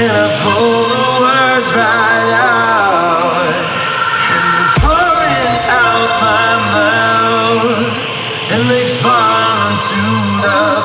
when I pull the words right out and they're pouring out my mouth and they fall into the